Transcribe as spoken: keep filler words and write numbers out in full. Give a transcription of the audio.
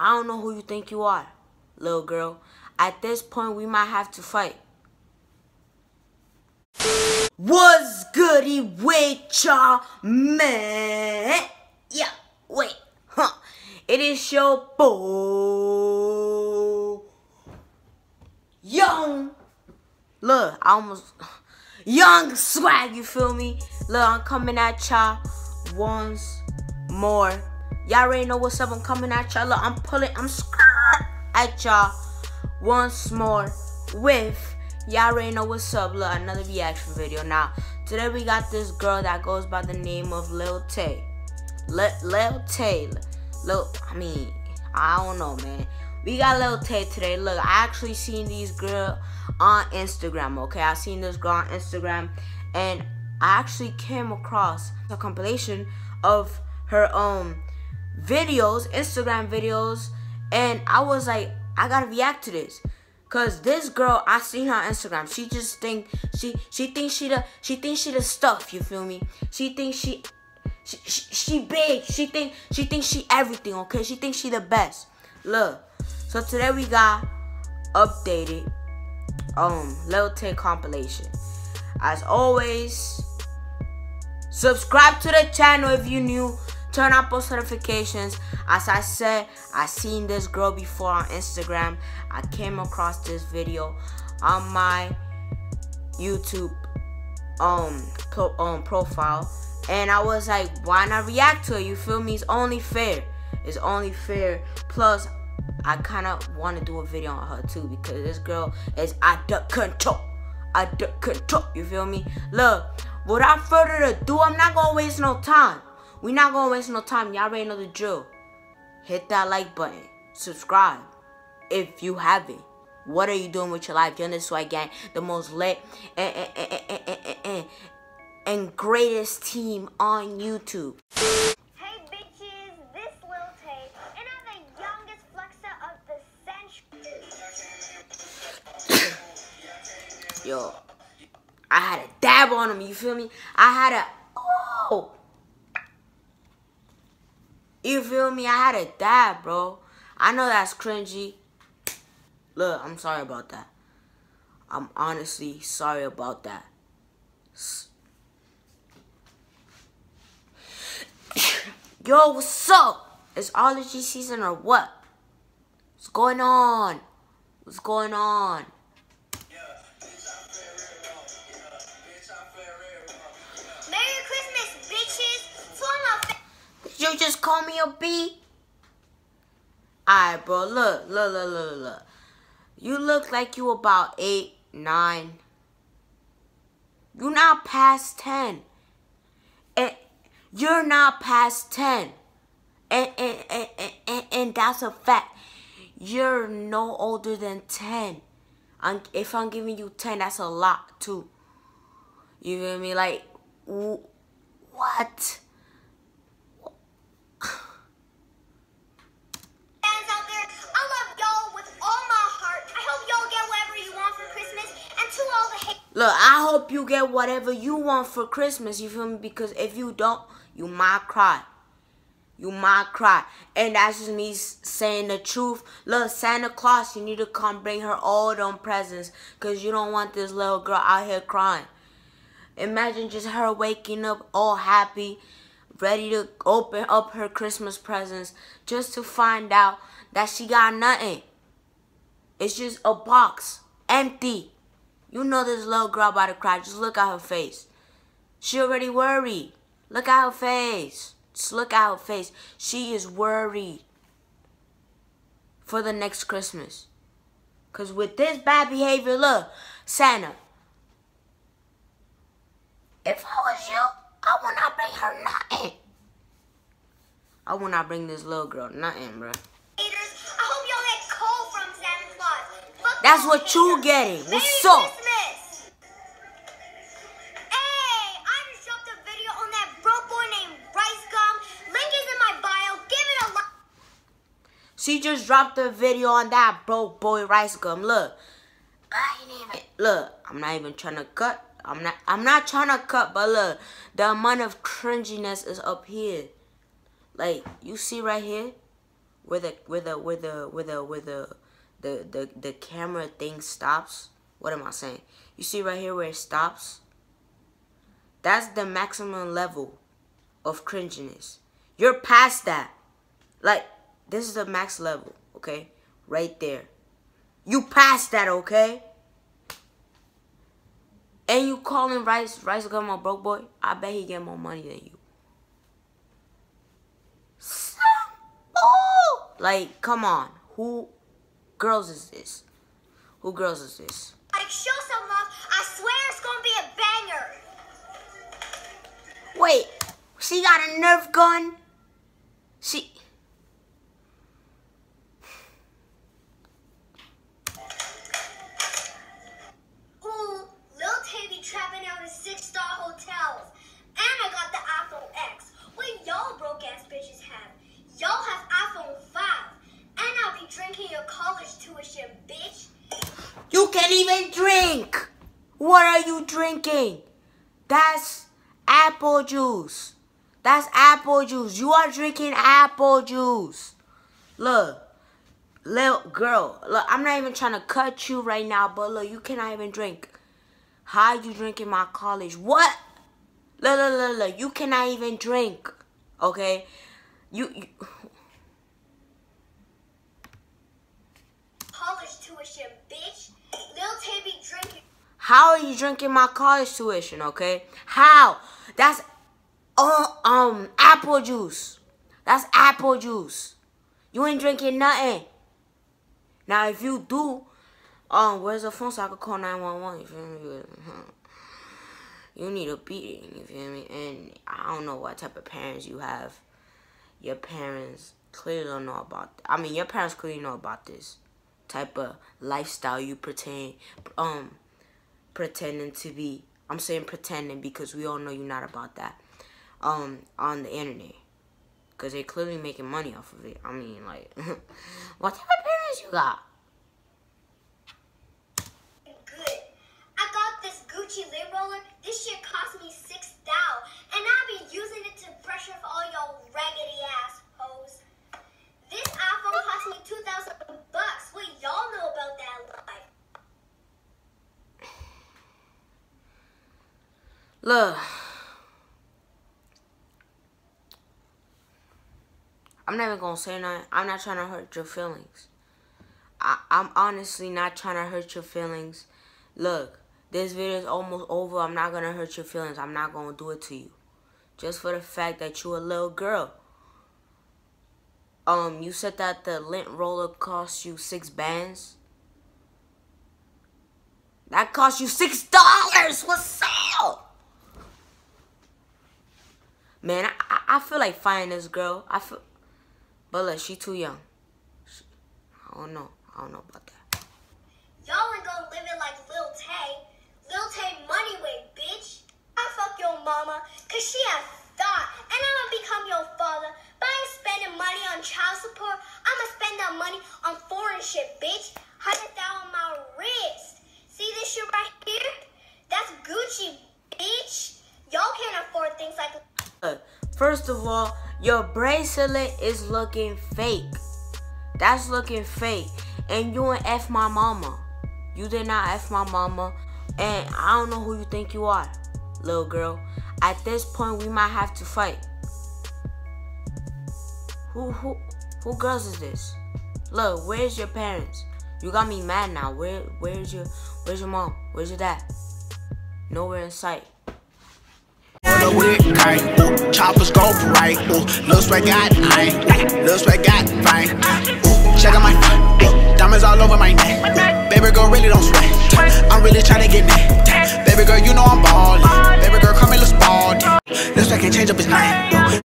I don't know who you think you are, little girl. At this point, we might have to fight. What's goody with y'all, man? Yeah, wait, huh? It is your boy, Young. Look, I almost Young Swag. You feel me? Look, I'm coming at y'all once more. Y'all already know what's up. I'm coming at y'all. Look, I'm pulling. I'm at y'all once more with. Y'all already know what's up. Look, another reaction video. Now, today we got this girl that goes by the name of Lil Tay. Lil, Lil Tay. Lil, I mean, I don't know, man. We got Lil Tay today. Look, I actually seen these girl on Instagram, okay? I seen this girl on Instagram, and I actually came across a compilation of her um videos, Instagram videos, and I was like, I gotta react to this. Cause this girl, I seen her on Instagram. She just think she she thinks she the she thinks she the stuff. You feel me? She thinks she she she, she big. She think she thinks she everything. Okay, she thinks she the best. Look, so today we got updated um Lil Tay compilation. As always, subscribe to the channel if you new. Turn on post notifications. As I said, I seen this girl before on Instagram. I came across this video on my YouTube um, pro um profile, and I was like, why not react to it? You feel me? It's only fair. It's only fair. Plus, I kind of want to do a video on her too because this girl is under control. Under control. You feel me? Look, without further ado, I'm not gonna waste no time. We're not gonna waste no time. Y'all already know the drill. Hit that like button. Subscribe if you haven't. What are you doing with your life? Young Swag Gang, the most lit and, and, and, and, and, and greatest team on YouTube. Hey bitches, this Lil Tay, and I'm the youngest flexer of the century. Yo, I had a dab on him. You feel me? I had a oh. You feel me? I had a dab, bro. I know that's cringy. Look, I'm sorry about that. I'm honestly sorry about that. Yo, what's up? It's allergy season or what? What's going on? What's going on? You just call me a B? Alright, bro. Look, look, look, look, look. You look like you about eight, nine. You're not past ten. And you're not past ten. And, and, and, and, and, and that's a fact. You're no older than ten. I'm, if I'm giving you ten, that's a lot, too. You feel me? Like, what? Look, I hope you get whatever you want for Christmas, you feel me? Because if you don't, you might cry. You might cry. And that's just me saying the truth. Look, Santa Claus, you need to come bring her all them presents. Because you don't want this little girl out here crying. Imagine just her waking up all happy, ready to open up her Christmas presents. Just to find out that she got nothing. It's just a box. Empty. You know this little girl about to cry. Just look at her face. She already worried. Look at her face. Just look at her face. She is worried for the next Christmas. Because with this bad behavior, look, Santa, if I was you, I would not bring her nothing. I would not bring this little girl nothing, bro. That's what you getting. What's Merry up? Christmas. Hey, I just dropped a video on that broke boy named RiceGum. Link is in my bio. Give it a like. She just dropped a video on that broke boy RiceGum. Look, I ain't even. Look, I'm not even trying to cut. I'm not. I'm not trying to cut. But look, the amount of cringiness is up here. Like you see right here, where the where the where the where the where the the the, the camera thing stops. What am I saying? You see right here where it stops? That's the maximum level of cringiness. You're past that. Like, this is the max level, okay? Right there. You past that, okay? And you calling Rice, Rice got my broke boy? I bet he get more money than you. Oh! Like, come on. Who girls is this? Who girls is this? Like, show some love. I swear it's gonna be a banger. Wait, she got a Nerf gun? She... Ooh, Lil Tay be trapping out in six-star hotels. And I got the iPhone X. When y'all broke-ass bitches have, y'all have iPhone five. And I'll be drinking your college tuition, bitch. You can't even drink. What are you drinking? That's apple juice. That's apple juice. You are drinking apple juice. Look, little girl. Look, I'm not even trying to cut you right now, but look, you cannot even drink. How are you drinking my college? What? Look, look, look, look. You cannot even drink. Okay? You... you bitch. Lil Tay be drinking. How are you drinking my college tuition, okay? How? That's oh, um apple juice. That's apple juice. You ain't drinking nothing. Now if you do, um where's the phone so I could call nine one one, you feel me? You need a beating, you feel me? And I don't know what type of parents you have. Your parents clearly don't know about I mean your parents clearly know about this type of lifestyle you pretend, um, pretending to be. I'm saying pretending because we all know you're not about that. Um, on the internet, because they're clearly making money off of it. I mean, like, what type of parents you got? Good. I got this Gucci lip roller. This shit cost me six thou, and I be using it to brush off all y'all raggedy ass hoes. This iPhone cost me two thousand bucks. Wait, y'all know about that lie? Look, I'm not even gonna say nothing. I'm not trying to hurt your feelings. I, I'm honestly not trying to hurt your feelings. Look, this video is almost over. I'm not gonna hurt your feelings. I'm not gonna do it to you, just for the fact that you a little girl. Um, you said that the lint roller cost you six bands. That cost you six dollars. What's up? Man, I, I feel like fighting this girl. I feel, but look, she too young. She, I don't know. I don't know about that. Y'all ain't gonna live it like Lil Tay. Lil Tay money way, bitch. I fuck your mama, cause she has thought, and I'ma become your father. But I ain't spending money on child support. I'ma spend that money on foreign shit, bitch. Hundred thousand on my wrist. See this shit right here? That's Gucci, bitch. Y'all can't afford things like. Look, first of all, your bracelet is looking fake. That's looking fake. And you ain't F my mama. You did not F my mama. And I don't know who you think you are, little girl. At this point, we might have to fight. Who, who, who girls is this? Look, where's your parents? You got me mad now. Where, where's your, where's your mom? Where's your dad? Nowhere in sight. Choppers go right. Lil Swag got ice. Lil Swag got fine. Check out my diamonds all over my neck. Baby girl really don't sweat. I'm really trying to.